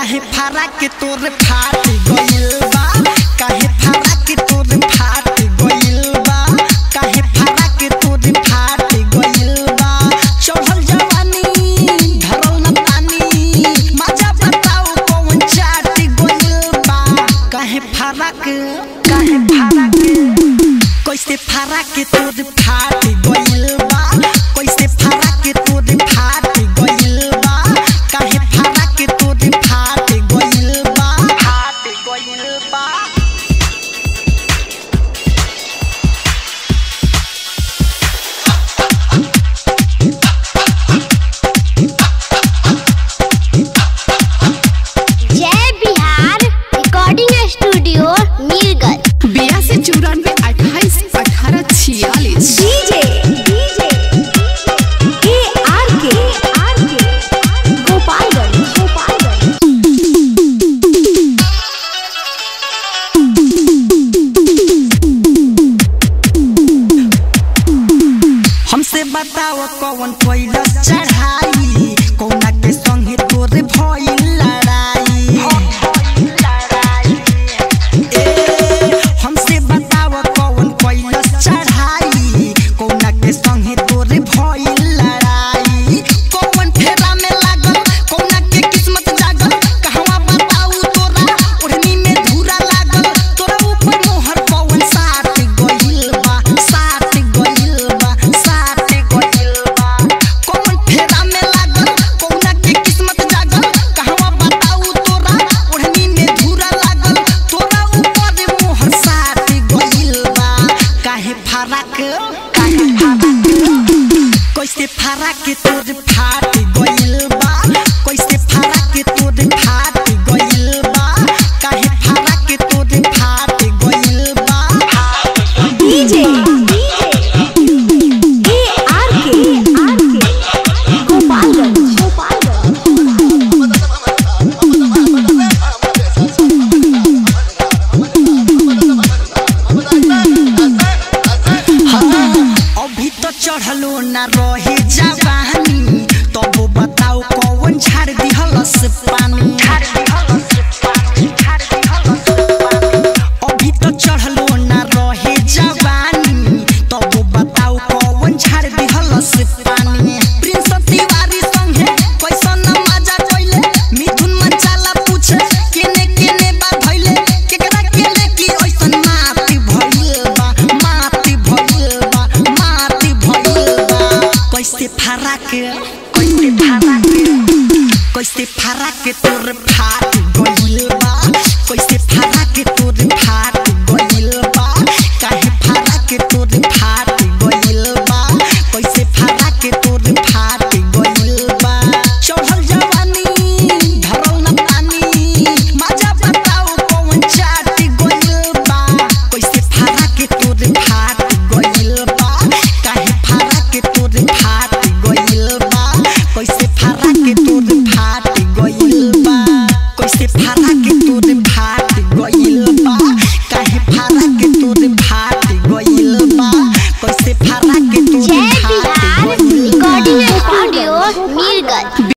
काहे फराक तोर फाट गइल बा, काहे फराक तोर फाट गइल बा, काहे फराक तोर फाट गइल बा। चढ़ल जवानी धरल न पानी, मजा बताओ कौन चाट गइल बा। काहे फराक कैसे फराक तोर फाट गइल बा, कैसे फराक तोर फाट बताओ कौन फैल चढ़ाई, कौना के संगे तोरे भइल लड़ाई। हमसे बताओ कौन फैल चढ़ाई, कौना के संगे तोरे भइल लड़ाई। कौन फेरा में लागल, कौना के किस्मत जागल, कहवा बताऊ तोरा ओढ़नी में धूरा लागल। तोरा ऊपर मोहर कौन साथ गइल बा कैसे फराक तोर फाट गइल बा, कैसे फराक तोर फाट गइल बा, काहे फराक तोर फाट गइल बा। DJ A R K Gopalganj. अभी तो चढ़लो ना रहे जवानी, तब तो बताओ कौन झाड़ दिहलस पानी। अभी तो चढ़लो ना रहे जवानी, तब तो बताओ कौन झाड़ दिहलस पानी। प्रिंस तिवारी संगे कैसन मजा कइले, मिथुन मंचाला पूछे केने बा भइले, केकरा केने की ऐसन माटी भइल बा, माटी भइल बा, माटी भइल बा। कैसे फराक तोर फाट गइल बा, कैसे फराक तोर फाट गइल बा, काहे फराक तोर फाट गइल बा, कैसे फराक तोर फाट गइल बा। चढ़ल जवानी धरल न पानी, मजा बताओ कौन चाट गइल बा, कैसे फराक तोर फाट गइल बा, काहे फराक तोर फाट गइल बा, कैसे फराक तोर फाट गइल बा, कैसे फराक तोर फाट गइल बा, काहे फराक तोर